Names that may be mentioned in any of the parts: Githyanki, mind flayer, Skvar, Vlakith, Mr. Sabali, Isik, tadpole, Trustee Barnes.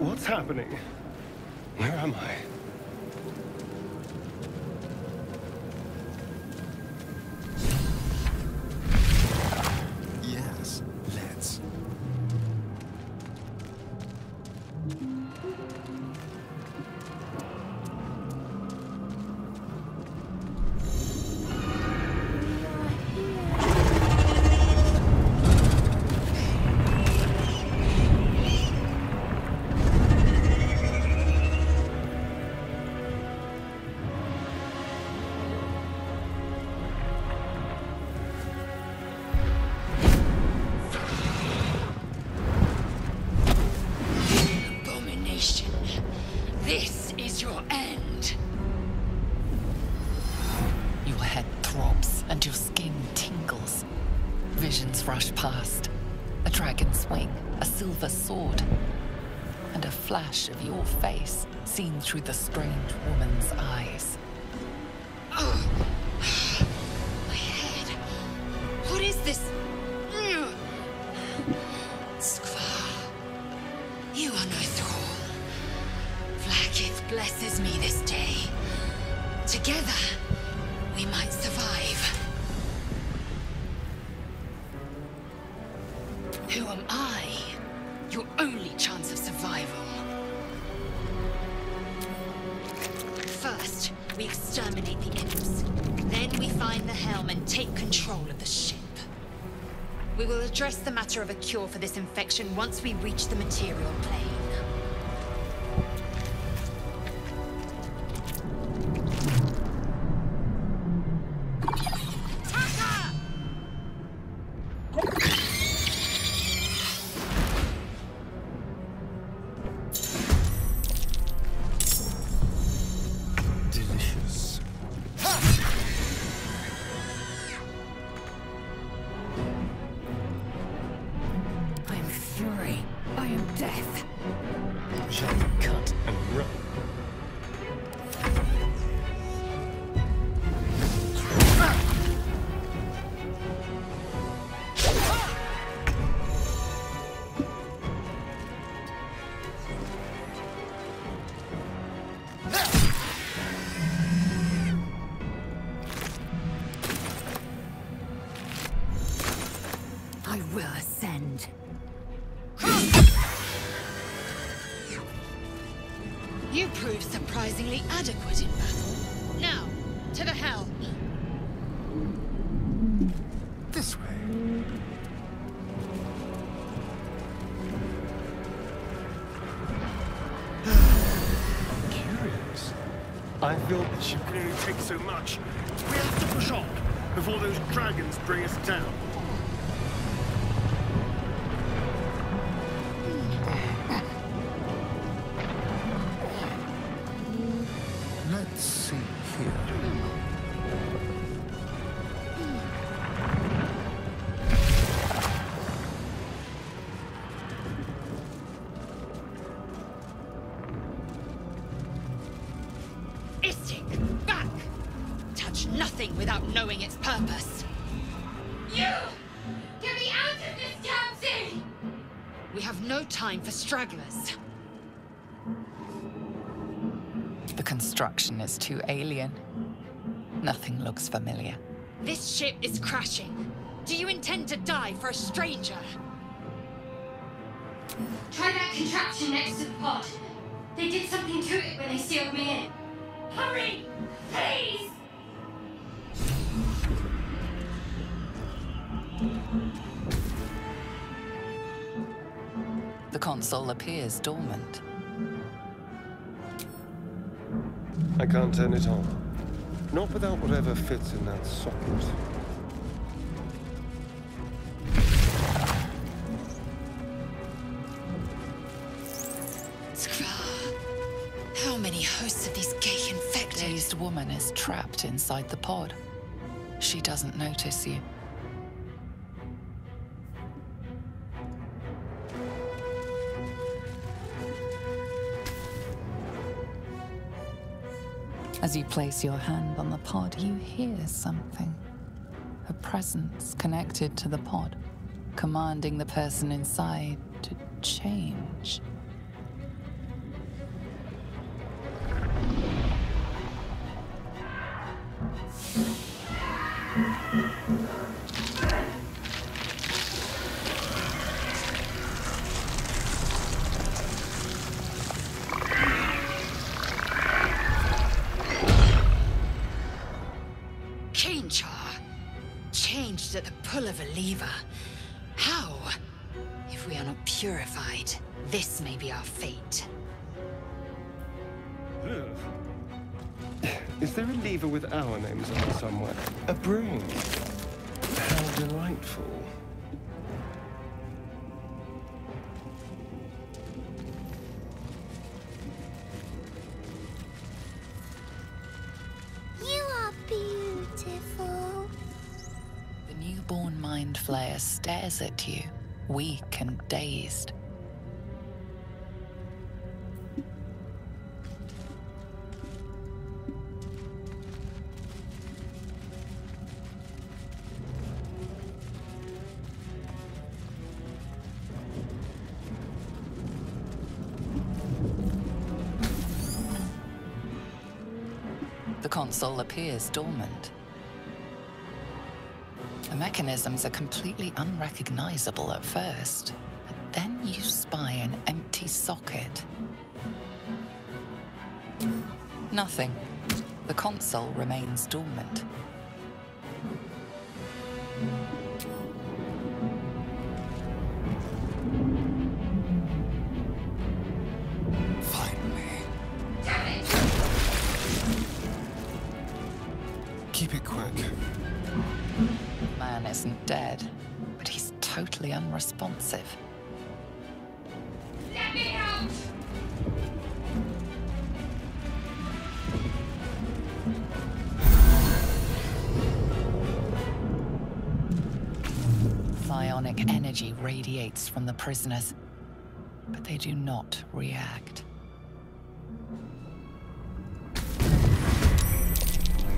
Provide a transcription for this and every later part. What's happening? Where am I? Yes, let's. Rush past. A dragon's wing, a silver sword, and a flash of your face seen through the strange woman's eyes. Oh. My head. What is this? Skvar, you are no thrall. Vlakith blesses me this day. Together, we might survive. Who am I? Your only chance of survival. First, we exterminate the imps. Then we find the helm and take control of the ship. We will address the matter of a cure for this infection once we reach the material plane. You proved surprisingly adequate in battle. Now, to the helm. This way. Curious. I feel the ship can only take so much. We have to push on before those dragons bring us down. Isik, back! Touch nothing without knowing its purpose. You! Get me out of this capsule! We have no time for stragglers. The construction is too alien. Nothing looks familiar. This ship is crashing. Do you intend to die for a stranger? Try that contraption next to the pod. They did something to it when they sealed me in. Hurry! Please! The console appears dormant. I can't turn it on. Not without whatever fits in that socket. The woman is trapped inside the pod. She doesn't notice you. As you place your hand on the pod, you hear something. A presence connected to the pod, commanding the person inside to change. of a lever. How? If we are not purified, this may be our fate. Is there a lever with our names on it somewhere? A brain? How delightful. You are beautiful. The newborn mind flayer stares at you, weak and dazed. Console appears dormant. The mechanisms are completely unrecognizable at first, but then you spy an empty socket. Nothing. The console remains dormant. Unresponsive. Let me out! Psionic energy radiates from the prisoners, but they do not react.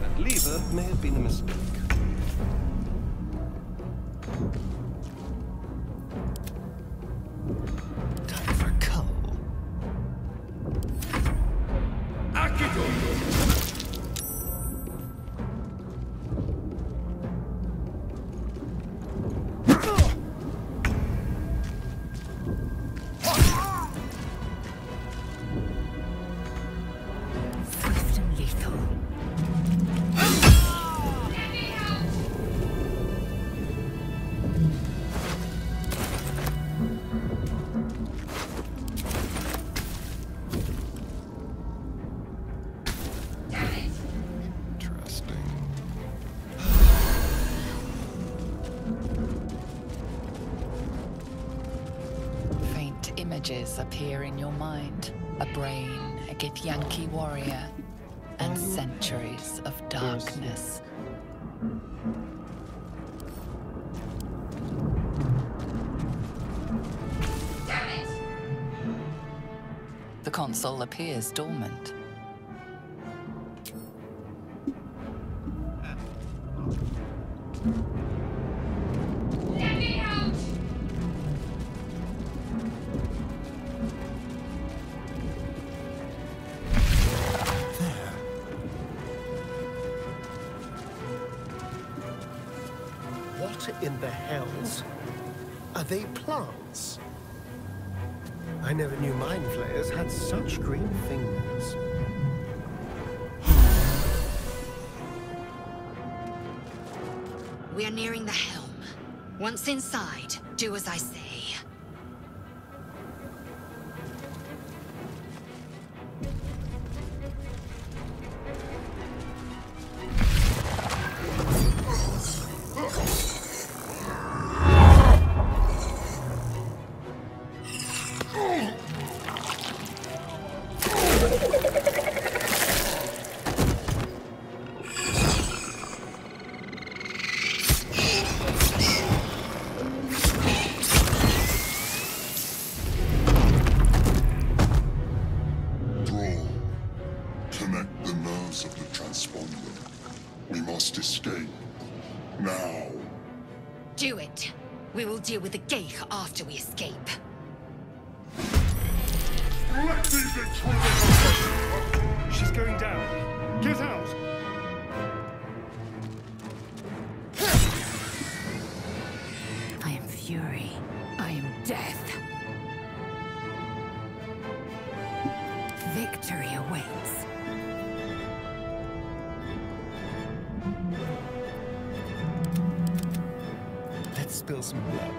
That lever may have been a mistake. Appear in your mind, a brain, a Githyanki warrior, and centuries of darkness. Damn it! The console appears dormant. In the hells. Are they plants? I never knew mind flayers had such green fingers. We are nearing the helm. Once inside, do as I say. Deal with the Geich after we escape. Let me be. She's going down. Get out! I am fury. I am death. Victory awaits. spill some blood.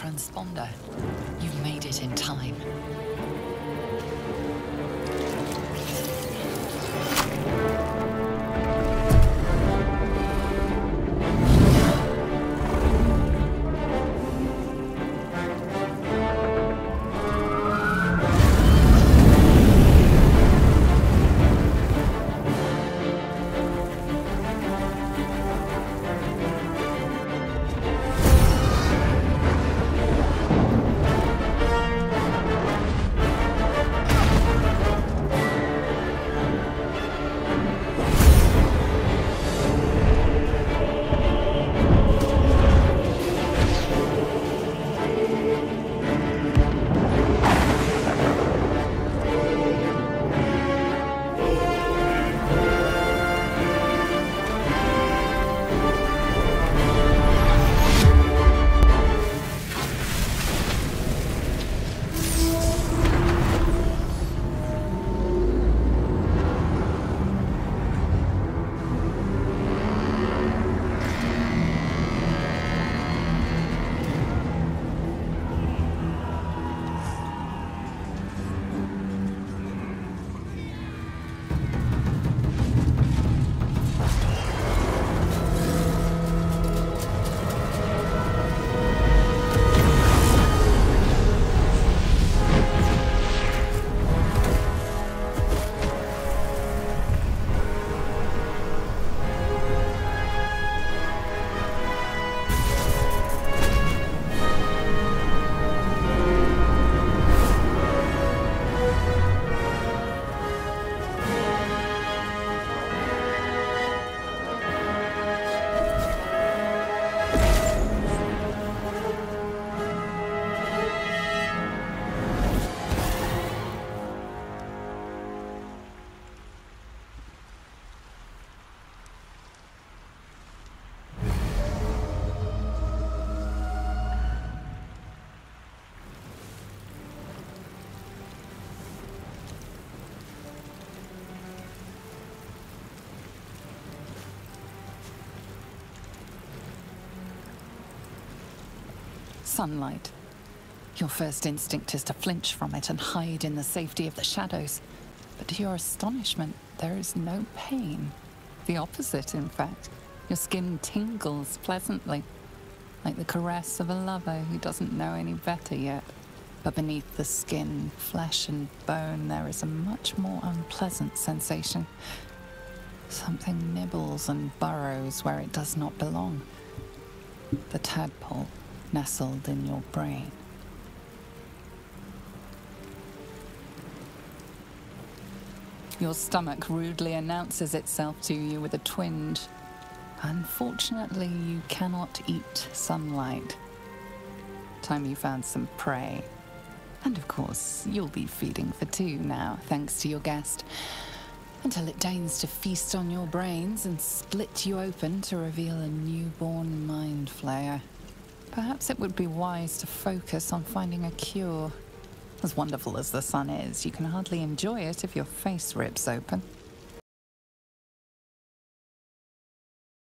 Transponder. You made it in time. sunlight. Your first instinct is to flinch from it and hide in the safety of the shadows. But to your astonishment, there is no pain. The opposite, in fact. Your skin tingles pleasantly, like the caress of a lover who doesn't know any better yet. But beneath the skin, flesh and bone, there is a much more unpleasant sensation. Something nibbles and burrows where it does not belong. The tadpole nestled in your brain. Your stomach rudely announces itself to you with a twinge. Unfortunately, you cannot eat sunlight. Time you found some prey. And of course, you'll be feeding for two now, thanks to your guest, until it deigns to feast on your brains and split you open to reveal a newborn mind flayer. Perhaps it would be wise to focus on finding a cure. As wonderful as the sun is, you can hardly enjoy it if your face rips open.